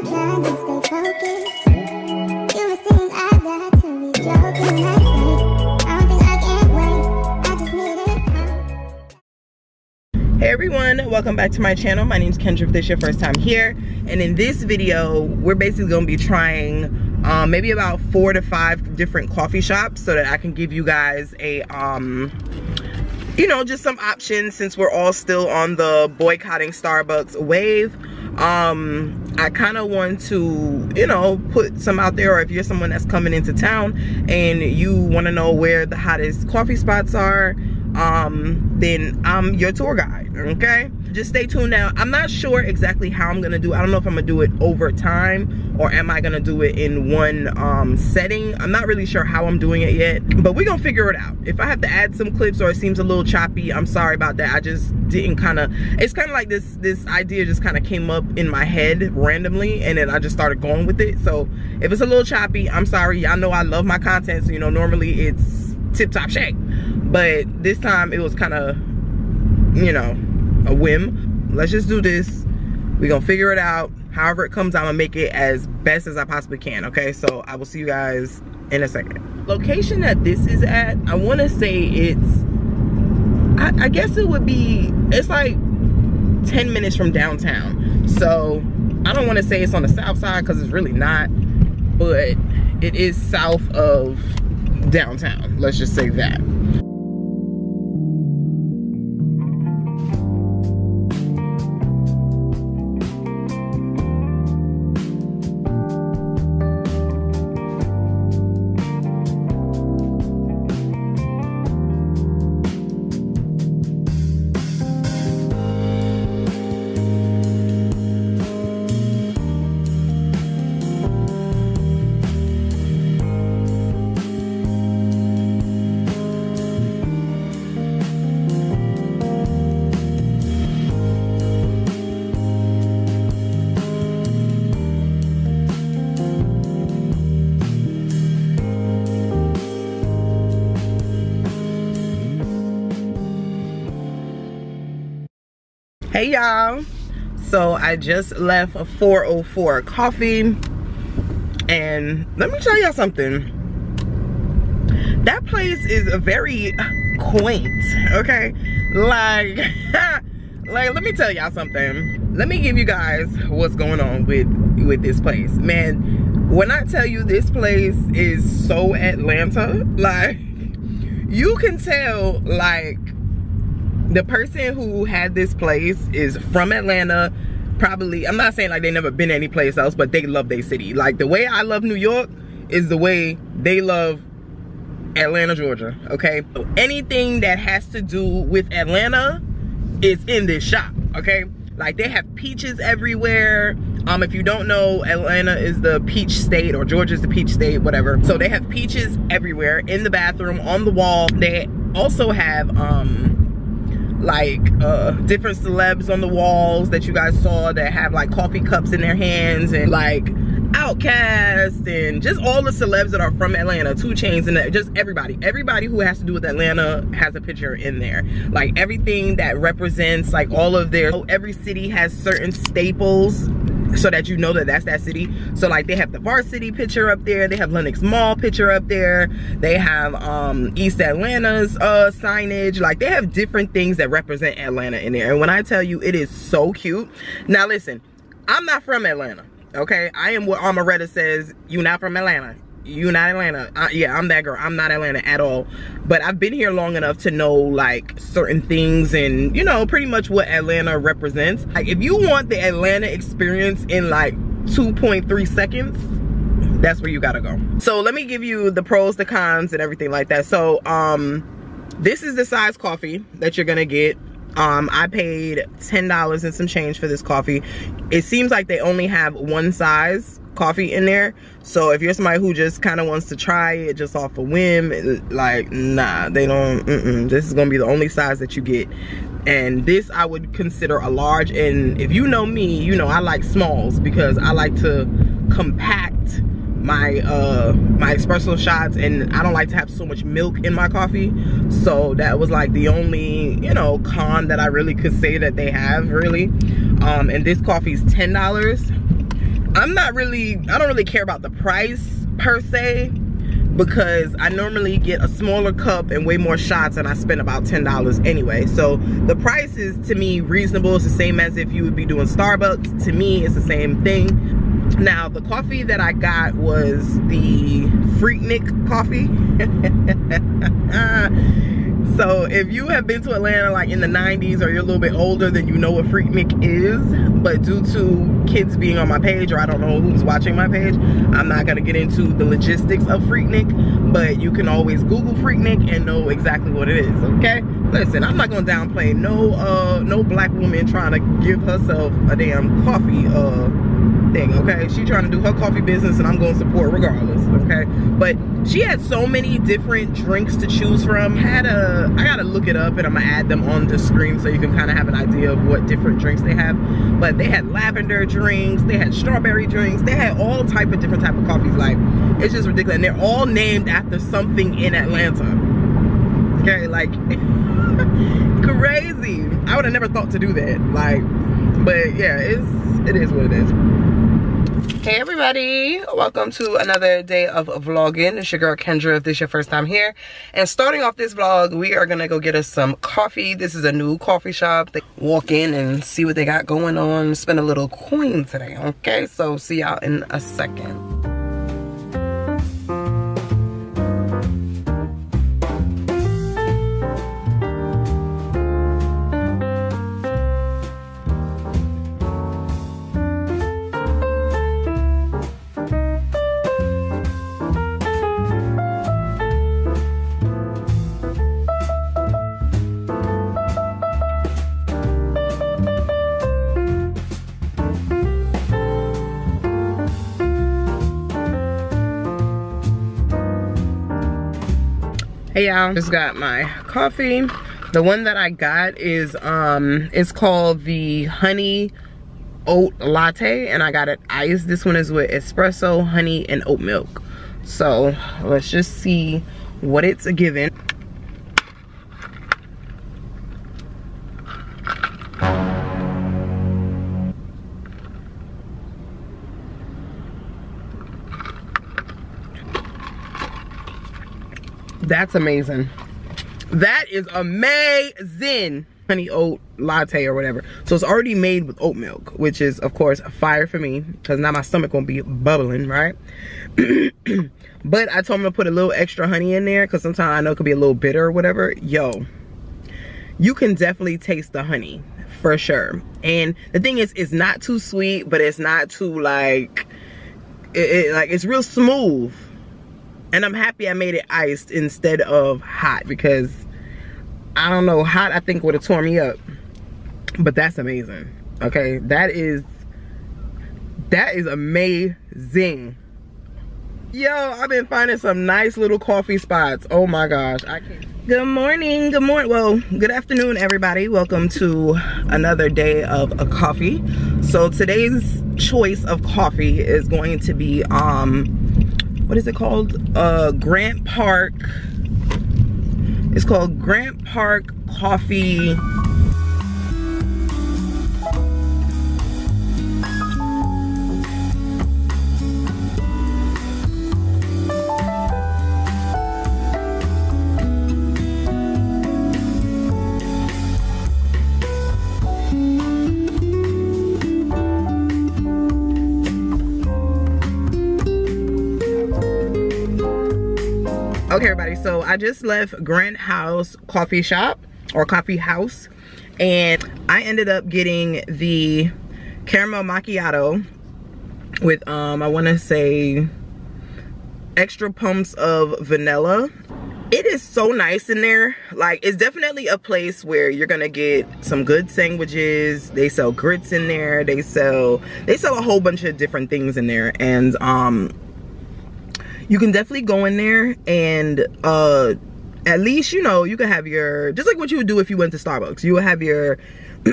I'm trying to stay focused. You would think I got to be joking. I don't think I can wait. I just need it. Hey everyone, welcome back to my channel. My name's Kendra if this is your first time here. And in this video, we're basically gonna be trying maybe about 4 to 5 different coffee shops so that I can give you guys a you know, just some options since we're all still on the boycotting Starbucks wave. I kind of want to, you know, put some out there, or if you're someone that's coming into town and you want to know where the hottest coffee spots are, then I'm your tour guide, okay? Just stay tuned. Now, I'm not sure exactly how I'm gonna do it. I don't know if I'm gonna do it over time or am I gonna do it in one setting. I'm not really sure how I'm doing it yet, but we're gonna figure it out. If I have to add some clips or it seems a little choppy, I'm sorry about that. I just didn't it's kind of like this idea just kind of came up in my head randomly and then I just started going with it. So if it's a little choppy, I'm sorry. Y'all know I love my content, so you know, normally it's tip-top shape, but this time it was kind of, you know, a whim. Let's just do this. We're gonna figure it out. However it comes, I'm gonna make it as best as I possibly can, okay? So I will see you guys in a second. Location that this is at, I want to say it's I guess it would be, it's like 10 minutes from downtown, so I don't want to say it's on the south side because it's really not, but it is south of downtown, let's just say that. Hey y'all, so I just left a 404 Coffee and let me tell y'all something. That place is very quaint, okay? Like let me tell y'all something. Let me give you guys what's going on with this place. Man, when I tell you this place is so Atlanta, like you can tell like the person who had this place is from Atlanta, probably. I'm not saying like they never been any place else, but they love their city. Like the way I love New York is the way they love Atlanta, Georgia, okay? So anything that has to do with Atlanta is in this shop, okay? Like they have peaches everywhere. If you don't know, Atlanta is the peach state, or Georgia's the peach state, whatever. So they have peaches everywhere, in the bathroom, on the wall. They also have, different celebs on the walls that you guys saw that have like coffee cups in their hands, and like Outkast and just all the celebs that are from Atlanta, 2 Chainz, and just everybody who has to do with Atlanta has a picture in there. Like everything that represents like all of their, every city has certain staples so that you know that that's that city. So like they have the Varsity picture up there, they have Lenox Mall picture up there, they have East Atlanta's signage. Like they have different things that represent Atlanta in there, and when I tell you, it is so cute. Now listen, I'm not from Atlanta, okay? I am what Amaretta says, you're not from Atlanta, you're not Atlanta. Yeah, I'm that girl. I'm not Atlanta at all, but I've been here long enough to know like certain things and, you know, pretty much what Atlanta represents. Like if you want the Atlanta experience in like 2.3 seconds, that's where you gotta go. So let me give you the pros, the cons, and everything like that. So this is the size coffee that you're gonna get. I paid $10 and some change for this coffee. It seems like they only have one size coffee in there, so if you're somebody who just kind of wants to try it just off a whim, like nah, they don't, this is gonna be the only size that you get. And this I would consider a large, and if you know me, you know I like smalls because I like to compact my my espresso shots, and I don't like to have so much milk in my coffee. So that was like the only, you know, con that I really could say that they have really. And this coffee is $10. I don't really care about the price per se, because I normally get a smaller cup and way more shots, and I spend about $10 anyway. So the price is, to me, reasonable. It's the same as if you would be doing Starbucks. To me, it's the same thing. Now, the coffee that I got was the Freaknik coffee. So if you have been to Atlanta like in the 90s, or you're a little bit older, then you know what Freaknik is. But due to kids being on my page, or I don't know who's watching my page, I'm not gonna get into the logistics of Freaknik, but you can always Google Freaknik and know exactly what it is, okay? Listen, I'm not gonna downplay no black woman trying to give herself a damn coffee thing, okay? She trying to do her coffee business, and I'm gonna support regardless, okay? But she had so many different drinks to choose from. I gotta look it up, and I'm gonna add them on the screen so you can kind of have an idea of what different drinks they have. But they had lavender drinks, they had strawberry drinks, they had all different type of coffees. Like, it's just ridiculous, and they're all named after something in Atlanta. Okay, like crazy. I would have never thought to do that. Like, but yeah, it is what it is. Hey everybody, welcome to another day of vlogging. It's your girl Kendra if this is your first time here. And starting off this vlog, we are gonna go get us some coffee. This is a new coffee shop. They walk in and see what they got going on. Spend a little coin today, okay? So see y'all in a second. Hey y'all, just got my coffee. The one that I got is it's called the honey oat latte, and I got it iced. This one is with espresso, honey, and oat milk. So let's just see what it's giving. That's amazing. That is amazing. Honey oat latte or whatever. So it's already made with oat milk, which is of course a fire for me, because now my stomach won't be bubbling, right? But I told him to put a little extra honey in there, because sometimes I know it could be a little bitter or whatever. Yo, you can definitely taste the honey for sure. And the thing is, it's not too sweet, but it's not too like, it's real smooth. And I'm happy I made it iced instead of hot, because I don't know, hot I think would have torn me up. But that's amazing. Okay, that is amazing. Yo, I've been finding some nice little coffee spots. Oh my gosh, I can't. Good morning. Well, good afternoon, everybody. Welcome to another day of a coffee. So today's choice of coffee is going to be what is it called? Grant Park. It's called Grant Park Coffee. Okay everybody, so I just left Grant House Coffee Shop or Coffee House, and I ended up getting the caramel macchiato with I want to say extra pumps of vanilla. It is so nice in there. Like, it's definitely a place where you're gonna get some good sandwiches. They sell grits in there. They sell a whole bunch of different things in there, and you can definitely go in there and at least, you know, you can have your, just like what you would do if you went to Starbucks. You would have your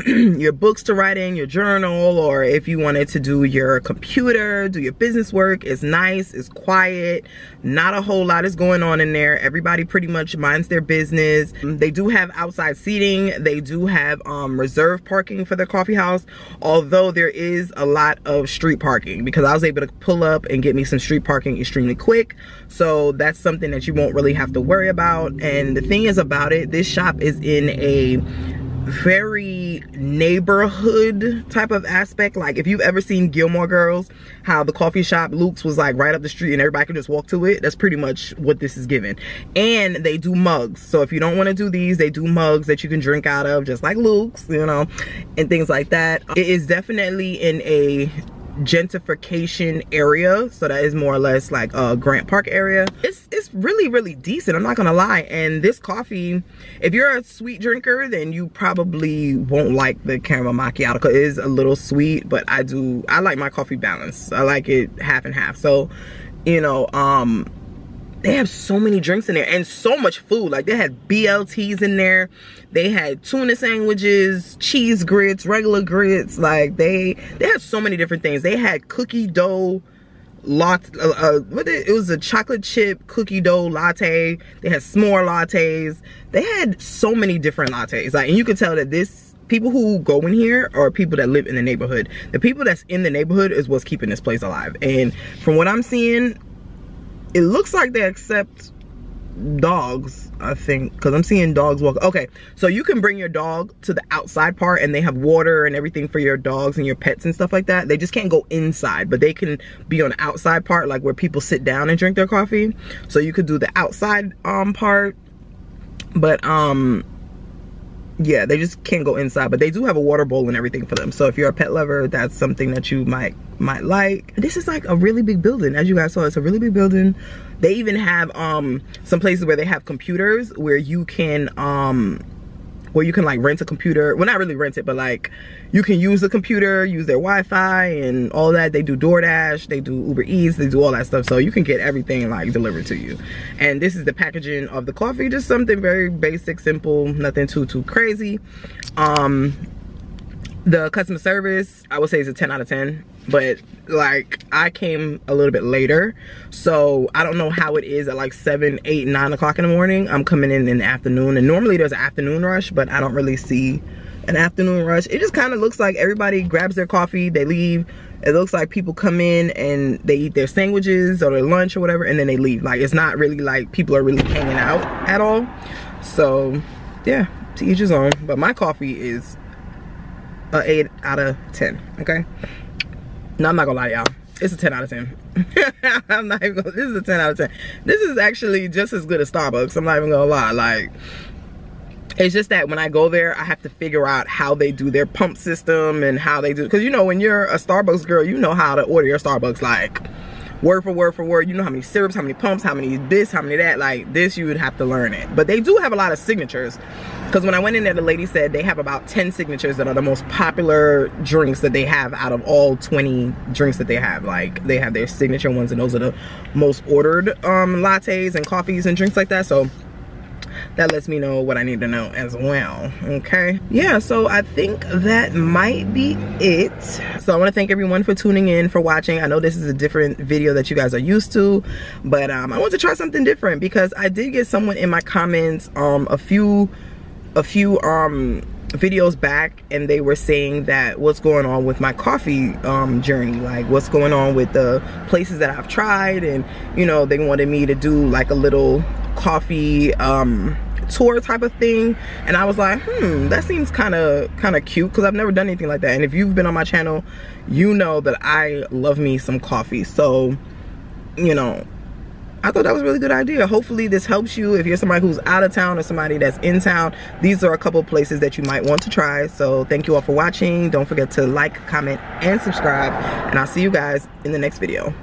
your books to write in, your journal, or if you wanted to do your computer, do your business work. It's nice, it's quiet, not a whole lot is going on in there. Everybody pretty much minds their business. They do have outside seating. They do have reserved parking for the coffee house, although there is a lot of street parking, because I was able to pull up and get me some street parking extremely quick. So that's something that you won't really have to worry about. And the thing is about it, this shop is in a very neighborhood type of aspect. Like if you've ever seen Gilmore Girls, how the coffee shop Luke's was like right up the street and everybody could just walk to it, that's pretty much what this is given. And they do mugs, so if you don't want to do these, they do mugs that you can drink out of, just like Luke's, you know, and things like that. It is definitely in a gentrification area, so that is more or less like a Grant Park area. It's really decent, I'm not gonna lie. And this coffee, if you're a sweet drinker, then you probably won't like the caramel macchiato because it is a little sweet, but I like my coffee balanced. I like it half and half. So, you know, they have so many drinks in there and so much food. Like they had BLTs in there. They had tuna sandwiches, cheese grits, regular grits. Like they had so many different things. They had cookie dough latte. It was a chocolate chip cookie dough latte. They had s'more lattes. They had so many different lattes. Like, and you could tell that people who go in here are people that live in the neighborhood. The people that's in the neighborhood is what's keeping this place alive. And from what I'm seeing, it looks like they accept dogs, I think, because I'm seeing dogs walk. Okay, so you can bring your dog to the outside part and they have water and everything for your dogs and your pets and stuff like that. They just can't go inside, but they can be on the outside part, like where people sit down and drink their coffee. So you could do the outside part, but yeah, they just can't go inside, but they do have a water bowl and everything for them. So if you're a pet lover, that's something that you might like. This is like a really big building. As you guys saw, it's a really big building. They even have some places where they have computers where you can like rent a computer. Well, not really rent it, but like you can use the computer, use their Wi-Fi and all that. They do DoorDash, they do Uber Eats, they do all that stuff. So you can get everything like delivered to you. And this is the packaging of the coffee. Just something very basic, simple, nothing too crazy. The customer service, I would say, is a 10 out of 10. But like I came a little bit later, so I don't know how it is at like 7, 8, 9 o'clock in the morning. I'm coming in the afternoon, and normally there's an afternoon rush, but I don't really see an afternoon rush. It just kind of looks like everybody grabs their coffee, they leave. It looks like people come in and they eat their sandwiches or their lunch or whatever, and then they leave. Like it's not really like people are really hanging out at all. So yeah, to each his own. But my coffee is a 8 out of 10. Okay. No, I'm not gonna lie to y'all, it's a 10 out of 10. I'm not even gonna, this is a 10 out of 10. This is actually just as good as Starbucks, I'm not even gonna lie. Like, it's just that when I go there, I have to figure out how they do their pump system and how they do, because you know, when you're a Starbucks girl, you know how to order your Starbucks, like word for word for word. You know how many syrups, how many pumps, how many this, how many that. Like this, you would have to learn it. But they do have a lot of signatures, because when I went in there, the lady said they have about 10 signatures that are the most popular drinks that they have out of all 20 drinks that they have. Like they have their signature ones, and those are the most ordered lattes and coffees and drinks like that. So that lets me know what I need to know as well. Okay, yeah, so I think that might be it. So I want to thank everyone for tuning in, for watching. I know this is a different video that you guys are used to, but I want to try something different, because I did get someone in my comments a few videos back, and they were saying that what's going on with my coffee journey, like what's going on with the places that I've tried. And you know, they wanted me to do like a little coffee tour type of thing, and I was like, that seems kind of cute, because I've never done anything like that. And if you've been on my channel, you know that I love me some coffee. So you know, I thought that was a really good idea. Hopefully this helps you if you're somebody who's out of town or somebody that's in town. These are a couple of places that you might want to try. So thank you all for watching. Don't forget to like, comment, and subscribe, and I'll see you guys in the next video.